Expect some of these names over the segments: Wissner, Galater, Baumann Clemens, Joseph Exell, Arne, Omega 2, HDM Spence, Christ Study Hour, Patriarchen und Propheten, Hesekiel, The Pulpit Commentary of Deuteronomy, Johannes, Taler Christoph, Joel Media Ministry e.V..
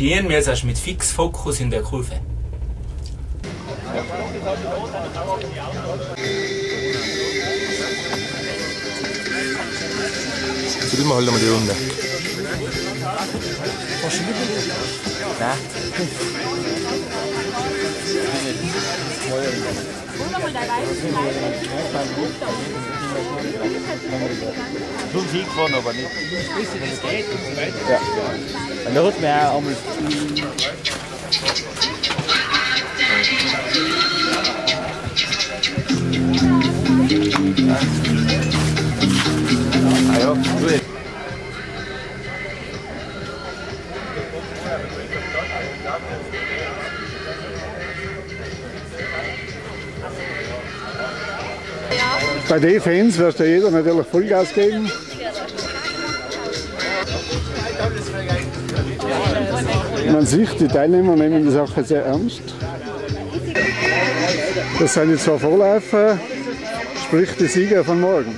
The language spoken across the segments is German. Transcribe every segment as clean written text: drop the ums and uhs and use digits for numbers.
stehen, wir sind mit Fixfokus in der Kurve. So, das machen wir halt die Runde. Hast du mitbekommen? Nein. Schon viel gefahren, aber nicht. Ja. Und da hat man auch einmal... Ah ja, gut. Bei den Fans wirst du jeder natürlich Vollgas geben. Man sieht, die Teilnehmer nehmen die Sache sehr ernst. Das sind jetzt zwei Vorläufer, sprich die Sieger von morgen.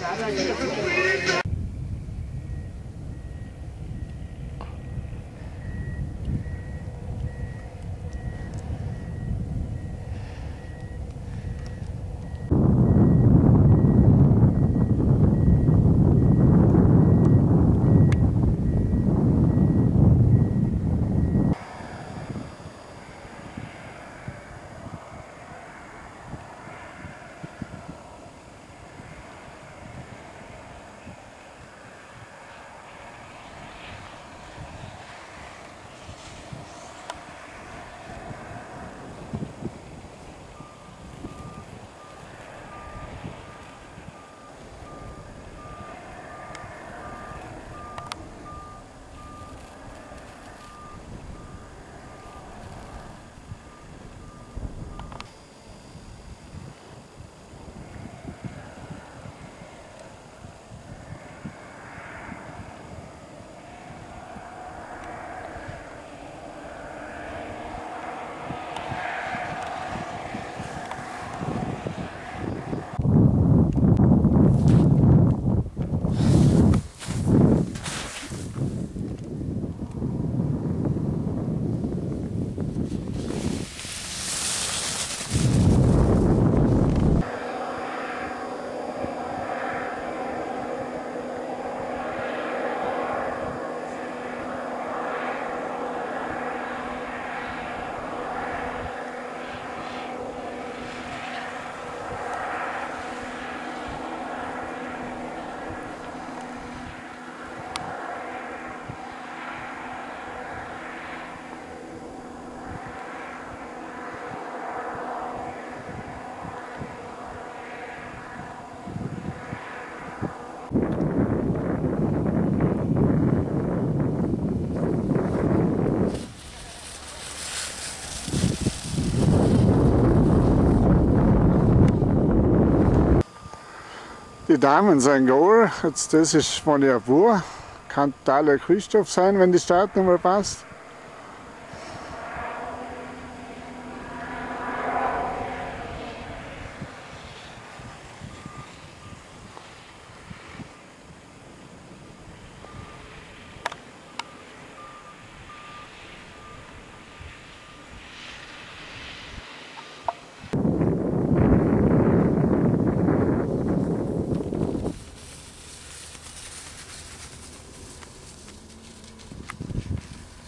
Die Damen sind Goal, jetzt das ist Moniapur, kann Taler Christoph sein, wenn die Startnummer passt.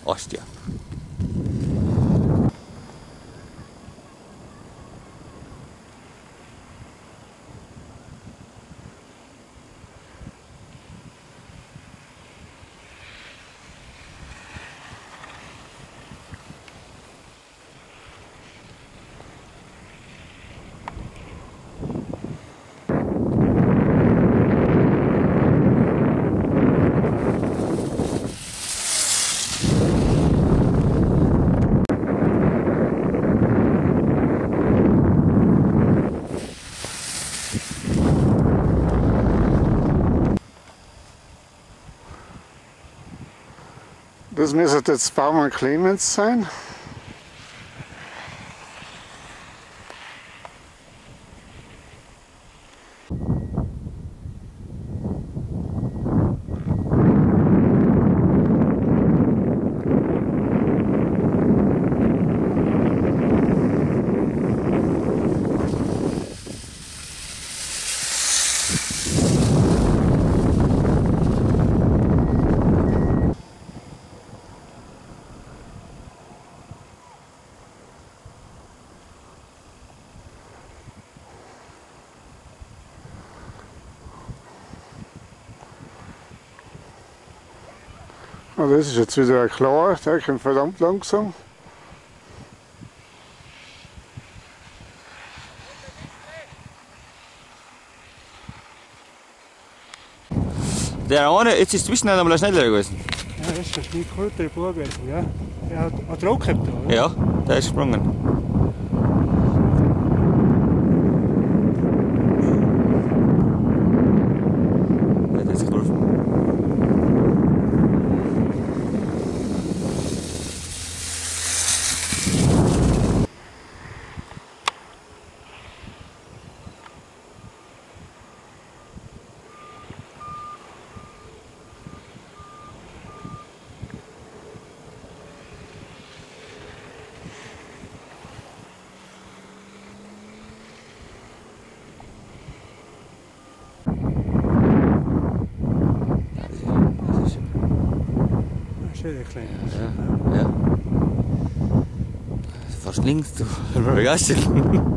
Ostia. Das müsste jetzt Baumann Clemens sein. Na, das ist jetzt wieder klar, der kommt verdammt langsam. Der Arne, jetzt ist Wissner einmal schneller gewesen. Ja, das ist ein guter Bub gewesen, ja. Der hat Druck gehabt, oder? Ja, der ist gesprungen. Ja, der hat sich geholfen. Ja, ja. Fast links, du vergessen.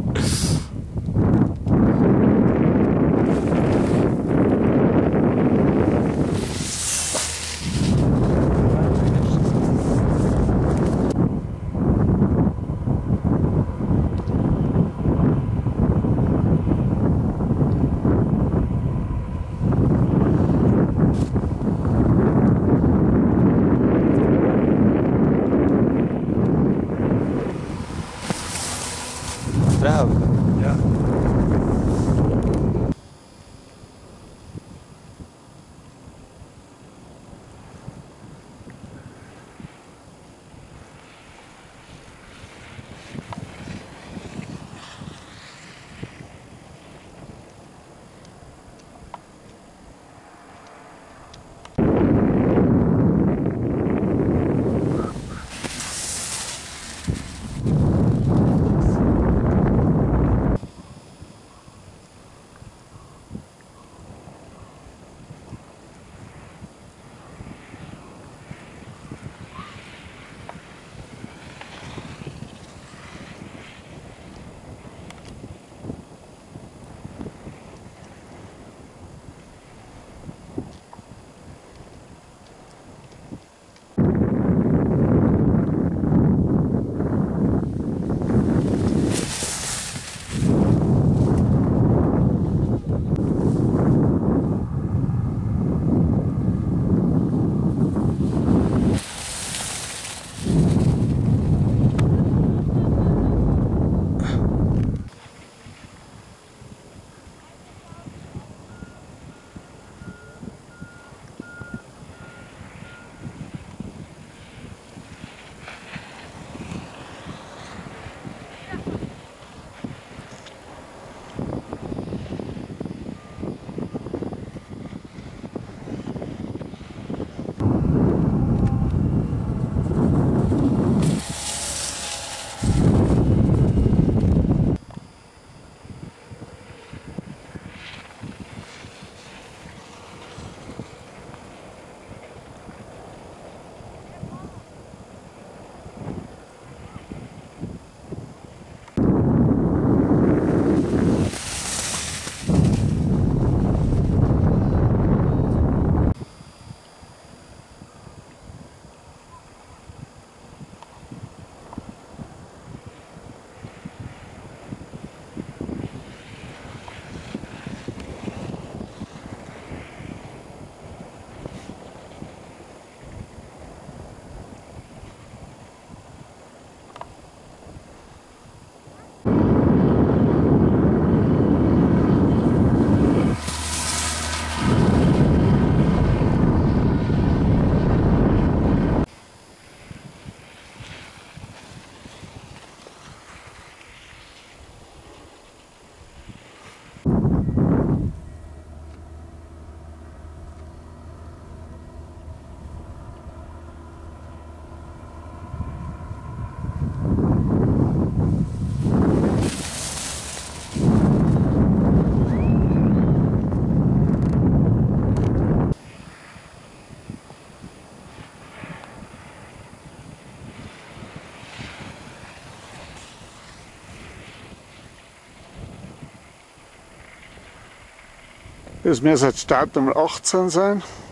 Das müsste jetzt Start Nummer 18 sein.